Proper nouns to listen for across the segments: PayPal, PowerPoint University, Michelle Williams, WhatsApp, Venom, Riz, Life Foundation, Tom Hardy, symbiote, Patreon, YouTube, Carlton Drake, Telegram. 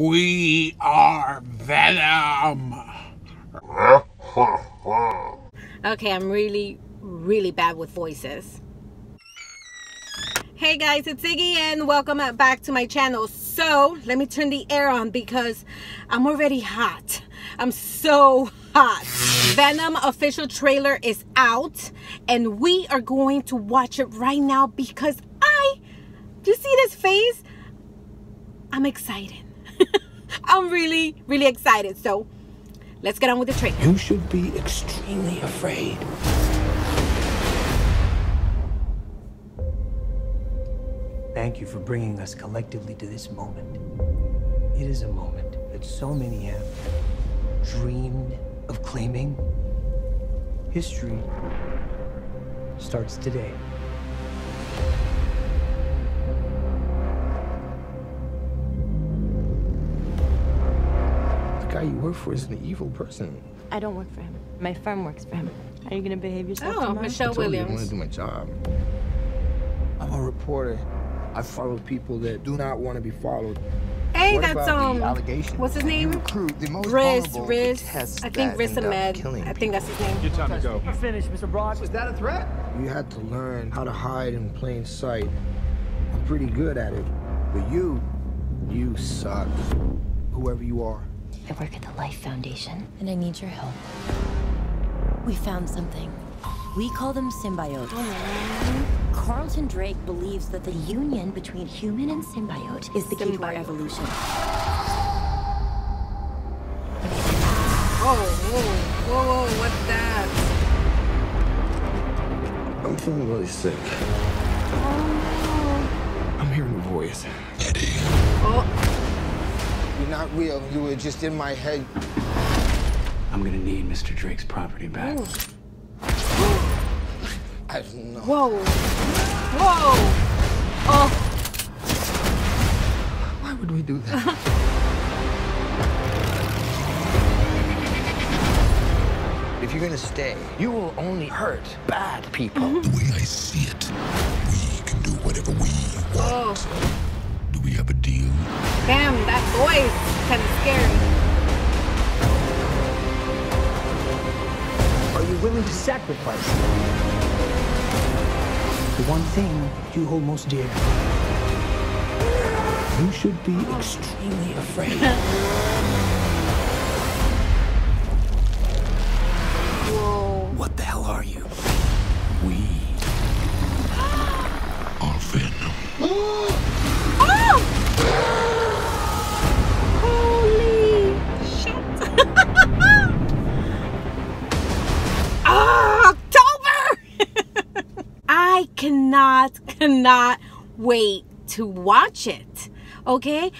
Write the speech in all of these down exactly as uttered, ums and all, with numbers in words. We are Venom. Okay, I'm really, really bad with voices. Hey guys, it's Iggy and welcome back to my channel. So let me turn the air on because I'm already hot. I'm so hot. Venom official trailer is out and we are going to watch it right now because I, do you see this face? I'm excited. I'm really, really excited. So let's get on with the trailer. You should be extremely afraid. Thank you for bringing us collectively to this moment. It is a moment that so many have dreamed of claiming. History starts today. The guy you work for is an evil person. I don't work for him. My firm works for him. How are you going to behave yourself? Oh, tomorrow? Michelle Williams. I want to do my job. I'm a reporter. I follow people that do not want to be followed. Hey, what that's um, what's his name? Riz, Riz. I think Riz Ahmed. I think that's his name. Your time to go. You finished, Mister Broad. Was that a threat? You had to learn how to hide in plain sight. I'm pretty good at it, but you, you suck. Whoever you are. I work at the Life Foundation, and I need your help. We found something. We call them symbiotes. Oh. Carlton Drake believes that the union between human and symbiote is the symbiote. Key to our evolution. Whoa, whoa, whoa, whoa, what's that? I'm feeling really sick. Oh, no. I'm hearing a voice. Eddie. Oh. You're not real. You were just in my head. I'm gonna need Mister Drake's property back. Ooh. I don't know. Whoa. Whoa. Oh. Why would we do that? If you're going to stay, you will only hurt bad people. Mm-hmm. The way I see it, we can do whatever we want. Oh. Do we have a deal? Damn, that voice is kind of scary. Are you willing to sacrifice? The one thing you hold most dear. You should be extremely afraid. Whoa. What the hell are you? We are Venom. Oh! Holy shit! Ah! I cannot, cannot wait to watch it, okay?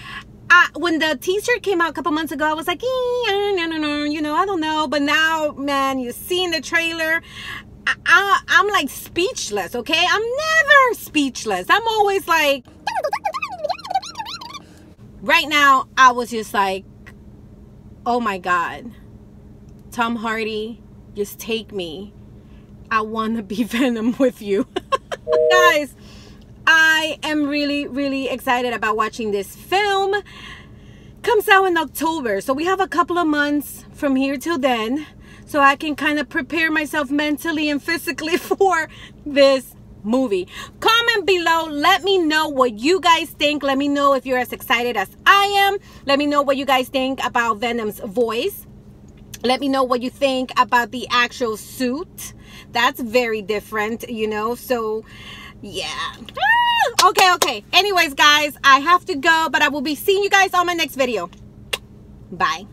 I, when the teaser came out a couple months ago, I was like, no, no, no, you know, I don't know. But now, man, you've seen the trailer. I, I, I'm like speechless, okay? I'm never speechless. I'm always like... Right now, I was just like, oh my God. Tom Hardy, just take me. I want to be Venom with you. Guys, I am really, really excited about watching this film. Comes out in October, so we have a couple of months from here till then, so I can kind of prepare myself mentally and physically for this movie. Comment below, let me know what you guys think. Let me know if you're as excited as I am. Let me know what you guys think about Venom's voice. Let me know what you think about the actual suit. That's very different, you know, so yeah. Ah, okay, okay. Anyways, guys, I have to go, but I will be seeing you guys on my next video. Bye.